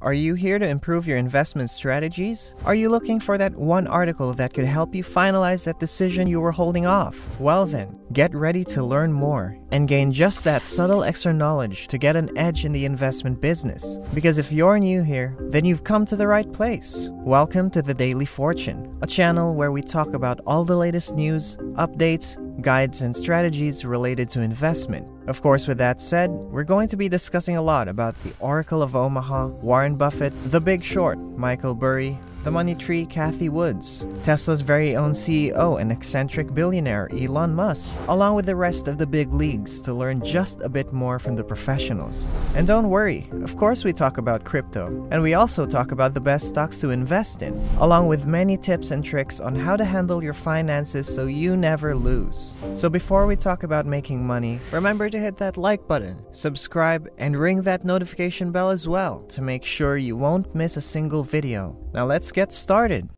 Are you here to improve your investment strategies? Are you looking for that one article that could help you finalize that decision you were holding off? Well then, get ready to learn more and gain just that subtle extra knowledge to get an edge in the investment business. Because if you're new here, then you've come to the right place. Welcome to the Daily Fortune, a channel where we talk about all the latest news, updates, guides, and strategies related to investment. Of course, with that said, we're going to be discussing a lot about the Oracle of Omaha, Warren Buffett, The Big Short, Michael Burry, The Money Tree, Cathie Wood, Tesla's very own CEO and eccentric billionaire Elon Musk, along with the rest of the big leagues to learn just a bit more from the professionals. And don't worry, of course we talk about crypto, and we also talk about the best stocks to invest in, along with many tips and tricks on how to handle your finances so you never lose. So before we talk about making money, remember to hit that like button, subscribe, and ring that notification bell as well to make sure you won't miss a single video. Now let's get started.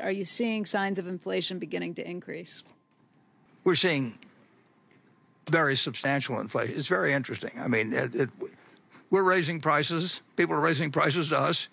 Are you seeing signs of inflation beginning to increase? We're seeing very substantial inflation. It's very interesting. I mean, we're raising prices. People are raising prices to us.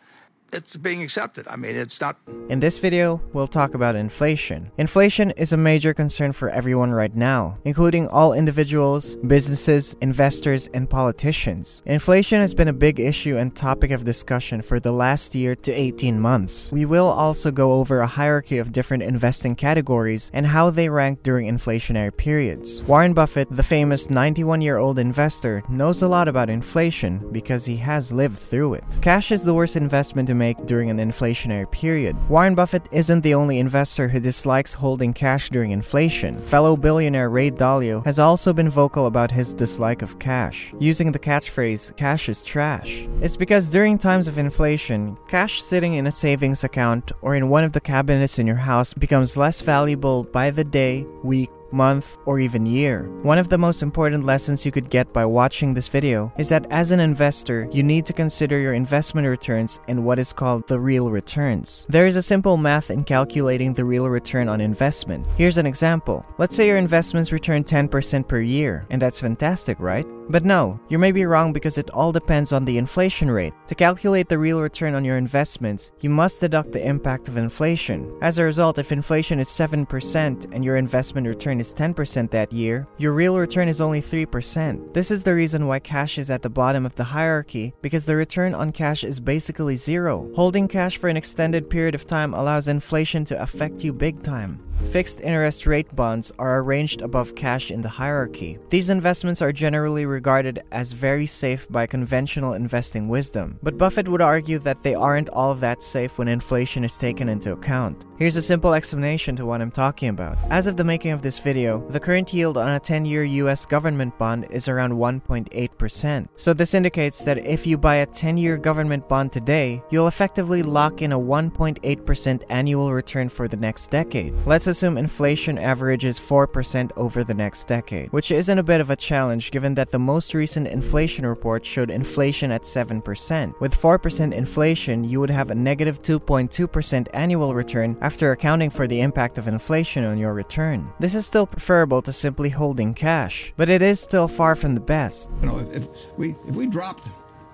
It's being accepted. I mean, it's not... In this video, we'll talk about inflation. Inflation is a major concern for everyone right now, including all individuals, businesses, investors, and politicians. Inflation has been a big issue and topic of discussion for the last year to 18 months. We will also go over a hierarchy of different investing categories and how they rank during inflationary periods. Warren Buffett, the famous 91-year-old investor, knows a lot about inflation because he has lived through it. Cash is the worst investment to make during an inflationary period. Warren Buffett isn't the only investor who dislikes holding cash during inflation. Fellow billionaire Ray Dalio has also been vocal about his dislike of cash, using the catchphrase, "cash is trash." It's because during times of inflation, cash sitting in a savings account or in one of the cabinets in your house becomes less valuable by the day, week, month, or even year. One of the most important lessons you could get by watching this video is that as an investor, you need to consider your investment returns and what is called the real returns. There is a simple math in calculating the real return on investment. Here's an example. Let's say your investments return 10% per year, and that's fantastic, right? But no, you may be wrong because it all depends on the inflation rate. To calculate the real return on your investments, you must deduct the impact of inflation. As a result, if inflation is 7% and your investment return is 10% that year, your real return is only 3%. This is the reason why cash is at the bottom of the hierarchy, because the return on cash is basically zero. Holding cash for an extended period of time allows inflation to affect you big time. Fixed interest rate bonds are arranged above cash in the hierarchy. These investments are generally regarded as very safe by conventional investing wisdom, but Buffett would argue that they aren't all that safe when inflation is taken into account. Here's a simple explanation to what I'm talking about. As of the making of this video, the current yield on a 10-year US government bond is around 1.8%. So this indicates that if you buy a 10-year government bond today, you'll effectively lock in a 1.8% annual return for the next decade. Let's assume inflation averages 4% over the next decade, which isn't a bit of a challenge given that the most recent inflation report showed inflation at 7%. With 4% inflation, you would have a negative 2.2% annual return after accounting for the impact of inflation on your return. This is still preferable to simply holding cash, but it is still far from the best. You know, if we dropped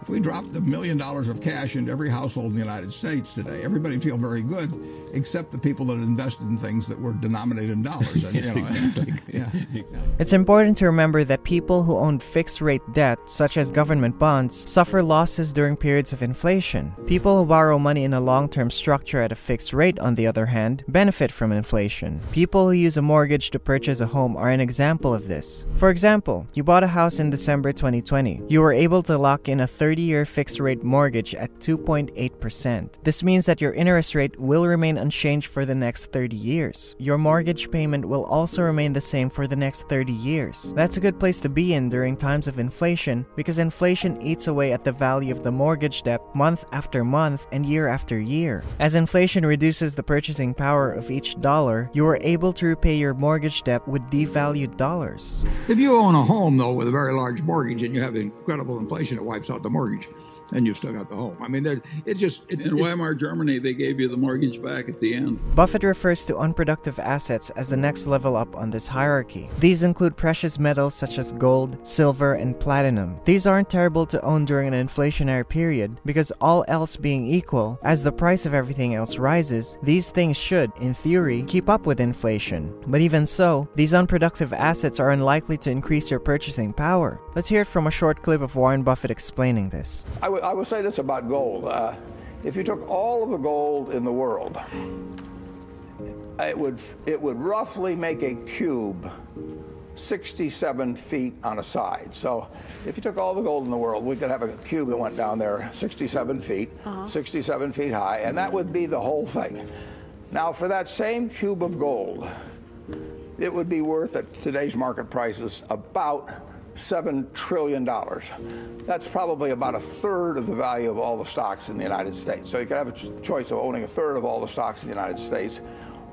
$1 million of cash into every household in the United States today, everybody would feel very good, except the people that invested in things that were denominated in dollars. And, you know, exactly. Yeah. Exactly. It's important to remember that people who own fixed-rate debt, such as government bonds, suffer losses during periods of inflation. People who borrow money in a long-term structure at a fixed rate, on the other hand, benefit from inflation. People who use a mortgage to purchase a home are an example of this. For example, you bought a house in December 2020. You were able to lock in a 30-year fixed-rate mortgage at 2.8%. This means that your interest rate will remain unchanged for the next 30 years. Your mortgage payment will also remain the same for the next 30 years. That's a good place to be in during times of inflation because inflation eats away at the value of the mortgage debt month after month and year after year. As inflation reduces the purchasing power of each dollar, you are able to repay your mortgage debt with devalued dollars. If you own a home, though, with a very large mortgage and you have incredible inflation, it wipes out the mortgage. and you still got the home. I mean, it just... In Weimar, Germany, they gave you the mortgage back at the end. Buffett refers to unproductive assets as the next level up on this hierarchy. These include precious metals such as gold, silver, and platinum. These aren't terrible to own during an inflationary period because all else being equal, as the price of everything else rises, these things should, in theory, keep up with inflation. But even so, these unproductive assets are unlikely to increase your purchasing power. Let's hear it from a short clip of Warren Buffett explaining this. I will say this about gold. If you took all of the gold in the world, it would roughly make a cube 67 feet on a side. So if you took all the gold in the world, we could have a cube that went down there 67 feet, 67 feet high, and that would be the whole thing. Now, for that same cube of gold, it would be worth at today's market prices about $7 trillion. That's probably about a third of the value of all the stocks in the United States. So you could have a choice of owning a third of all the stocks in the United States,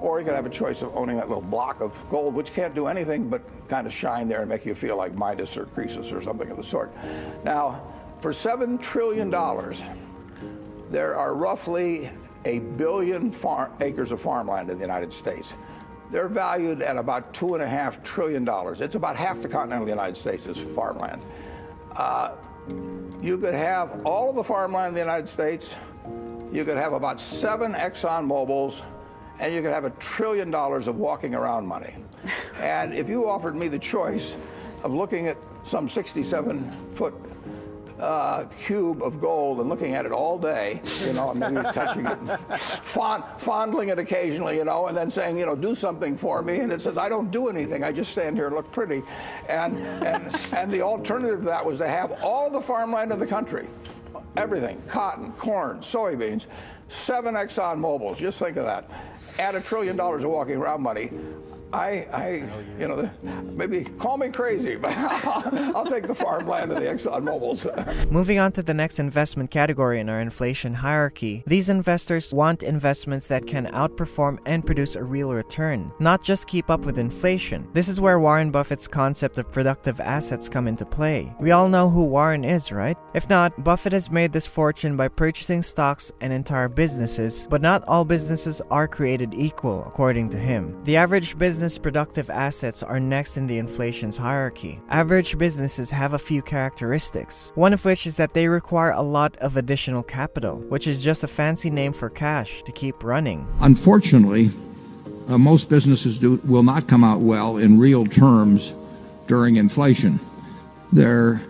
or you could have a choice of owning that little block of gold, which can't do anything but kind of shine there and make you feel like Midas or Croesus or something of the sort. Now, for $7 trillion, there are roughly a billion acres of farmland in the United States. They're valued at about $2.5 trillion. It's about half the continental United States is farmland. You could have all of the farmland in the United States, you could have about 7 ExxonMobils, and you could have $1 trillion of walking around money. And if you offered me the choice of looking at some 67-foot cube of gold and looking at it all day, you know, I'm maybe touching it, fondling it occasionally, you know, and then saying, you know, do something for me, and it says, I don't do anything, I just stand here and look pretty. And the alternative to that was to have all the farmland in the country, everything, cotton, corn, soybeans, 7 ExxonMobils, just think of that, add $1 trillion of walking around money. You know, maybe call me crazy, but I'll take the farmland and the ExxonMobiles. Moving on to the next investment category in our inflation hierarchy, these investors want investments that can outperform and produce a real return, not just keep up with inflation. This is where Warren Buffett's concept of productive assets come into play. We all know who Warren is, right? If not, Buffett has made this fortune by purchasing stocks and entire businesses, but not all businesses are created equal, according to him. The average business productive assets are next in the inflation's hierarchy. Average businesses have a few characteristics, one of which is that they require a lot of additional capital, which is just a fancy name for cash to keep running. Unfortunately, most businesses will not come out well in real terms during inflation. Their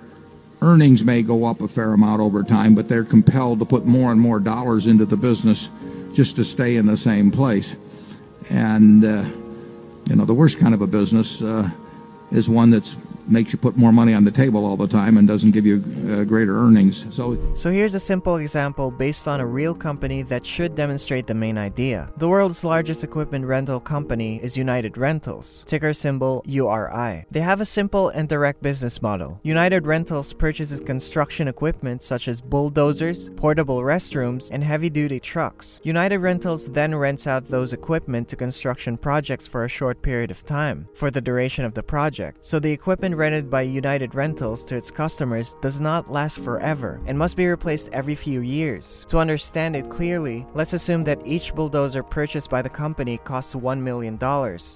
earnings may go up a fair amount over time, but they're compelled to put more and more dollars into the business just to stay in the same place. And you know, the worst kind of a business is one that makes you put more money on the table all the time and doesn't give you greater earnings. So here's a simple example based on a real company that should demonstrate the main idea. The world's largest equipment rental company is United Rentals, ticker symbol URI. They have a simple and direct business model. United Rentals purchases construction equipment such as bulldozers, portable restrooms, and heavy-duty trucks. United Rentals then rents out those equipment to construction projects for a short period of time, for the duration of the project. So the equipment rented by United Rentals to its customers does not last forever and must be replaced every few years. To understand it clearly, let's assume that each bulldozer purchased by the company costs $1 million,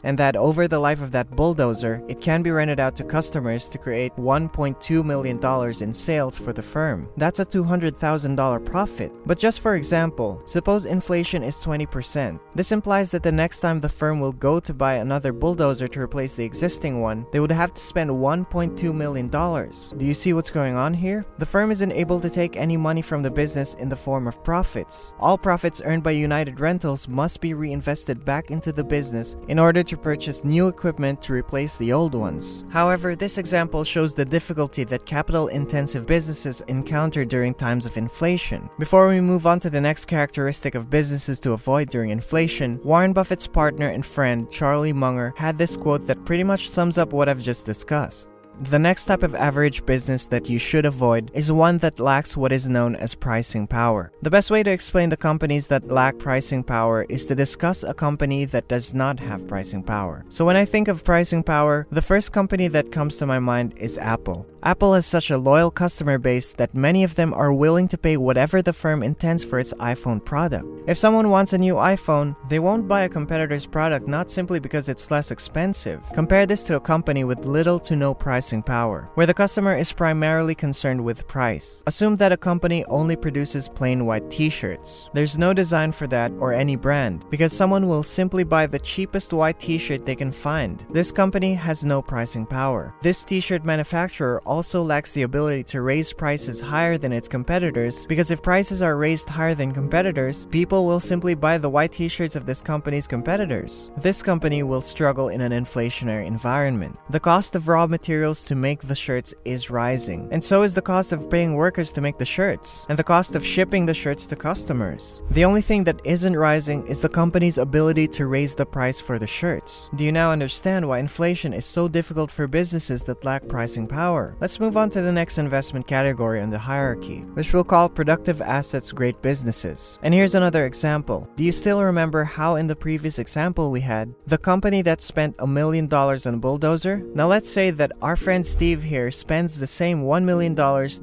and that over the life of that bulldozer, it can be rented out to customers to create $1.2 million in sales for the firm. That's a $200,000 profit. But just for example, suppose inflation is 20%. This implies that the next time the firm will go to buy another bulldozer to replace the existing one, they would have to spend $1.2 million. Do you see what's going on here? The firm isn't able to take any money from the business in the form of profits. All profits earned by United Rentals must be reinvested back into the business in order to purchase new equipment to replace the old ones. However, this example shows the difficulty that capital-intensive businesses encounter during times of inflation. Before we move on to the next characteristic of businesses to avoid during inflation, Warren Buffett's partner and friend, Charlie Munger, had this quote that pretty much sums up what I've just discussed. The next type of average business that you should avoid is one that lacks what is known as pricing power. The best way to explain the companies that lack pricing power is to discuss a company that does not have pricing power. So when I think of pricing power, the first company that comes to my mind is Apple. Apple has such a loyal customer base that many of them are willing to pay whatever the firm intends for its iPhone product. If someone wants a new iPhone, they won't buy a competitor's product not simply because it's less expensive. Compare this to a company with little to no pricing power, where the customer is primarily concerned with price. Assume that a company only produces plain white t-shirts. There's no design for that or any brand, because someone will simply buy the cheapest white t-shirt they can find. This company has no pricing power. This t-shirt manufacturer also lacks the ability to raise prices higher than its competitors, because if prices are raised higher than competitors, people will simply buy the white t-shirts of this company's competitors. This company will struggle in an inflationary environment. The cost of raw materials to make the shirts is rising, and so is the cost of paying workers to make the shirts, and the cost of shipping the shirts to customers. The only thing that isn't rising is the company's ability to raise the price for the shirts. Do you now understand why inflation is so difficult for businesses that lack pricing power? Let's move on to the next investment category on the hierarchy, which we'll call productive assets great businesses. And here's another example. Do you still remember how in the previous example we had the company that spent $1 million on a bulldozer? Now let's say that our friend Steve here spends the same $1 million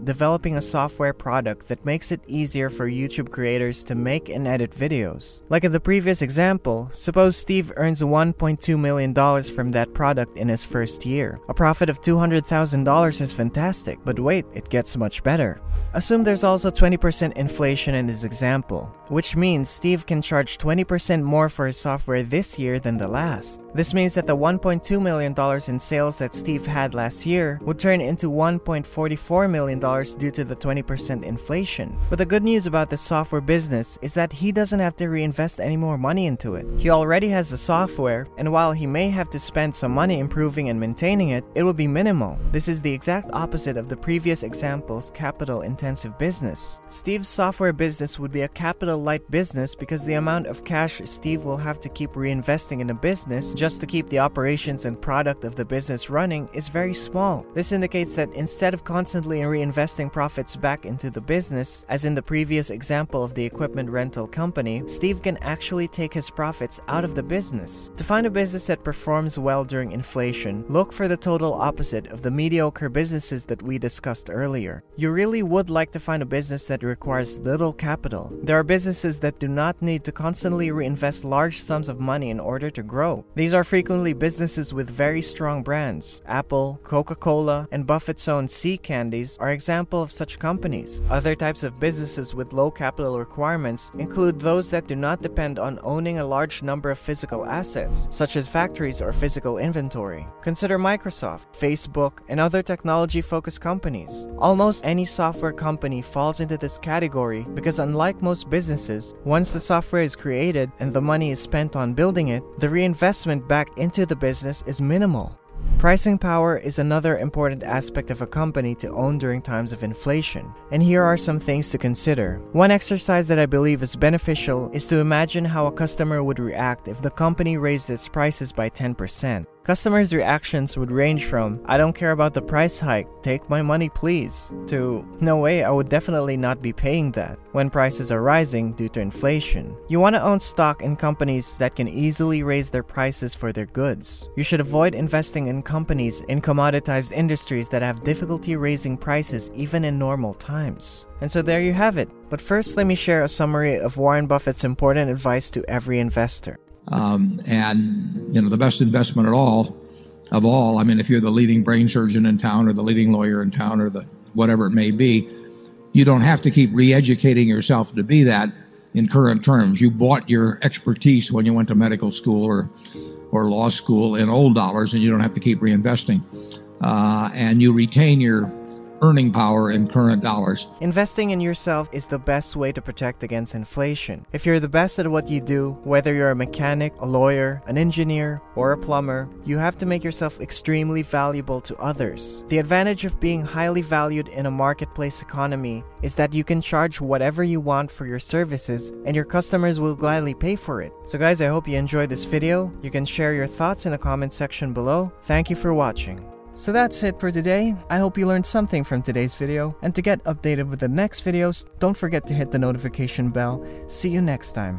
developing a software product that makes it easier for YouTube creators to make and edit videos. Like in the previous example, suppose Steve earns $1.2 million from that product in his first year. A profit of $200,000 is fantastic, but wait, it gets much better. Assume there's also 20% inflation in this example, which means Steve can charge 20% more for his software this year than the last. This means that the $1.2 million in sales that Steve had last year would turn into $1.44 million due to the 20% inflation. But the good news about this software business is that he doesn't have to reinvest any more money into it. He already has the software, and while he may have to spend some money improving and maintaining it, it will be minimal. This is the exact opposite of the previous example's capital-intensive business. Steve's software business would be a capital-light business because the amount of cash Steve will have to keep reinvesting in a business just to keep the operations and product of the business running is very small. This indicates that instead of constantly reinvesting profits back into the business, as in the previous example of the equipment rental company, Steve can actually take his profits out of the business. To find a business that performs well during inflation, look for the total opposite of the mediocre businesses that we discussed earlier. You really would like to find a business that requires little capital. There are businesses that do not need to constantly reinvest large sums of money in order to grow. These are frequently businesses with very strong brands. Apple, Coca-Cola, and Buffett's own See's Candies are examples of such companies. Other types of businesses with low capital requirements include those that do not depend on owning a large number of physical assets, such as factories or physical inventory. Consider Microsoft, Facebook, and other technology-focused companies. Almost any software company falls into this category because, unlike most businesses, once the software is created and the money is spent on building it, the reinvestment back into the business is minimal. Pricing power is another important aspect of a company to own during times of inflation, and here are some things to consider. One exercise that I believe is beneficial is to imagine how a customer would react if the company raised its prices by 10%. Customers' reactions would range from, "I don't care about the price hike, take my money please," to, "No way, I would definitely not be paying that," when prices are rising due to inflation. You want to own stock in companies that can easily raise their prices for their goods. You should avoid investing in companies in commoditized industries that have difficulty raising prices even in normal times. And so there you have it. But first, let me share a summary of Warren Buffett's important advice to every investor. And you know, the best investment of all, I mean, if you're the leading brain surgeon in town or the leading lawyer in town or the whatever it may be, you don't have to keep re-educating yourself to be that in current terms. You bought your expertise when you went to medical school or law school in old dollars, and you don't have to keep reinvesting. And you retain your earning power in current dollars. Investing in yourself is the best way to protect against inflation. If you're the best at what you do, whether you're a mechanic, a lawyer, an engineer, or a plumber, you have to make yourself extremely valuable to others. The advantage of being highly valued in a marketplace economy is that you can charge whatever you want for your services, and your customers will gladly pay for it. So guys, I hope you enjoyed this video. You can share your thoughts in the comment section below. Thank you for watching. So that's it for today. I hope you learned something from today's video, and to get updated with the next videos, don't forget to hit the notification bell. See you next time.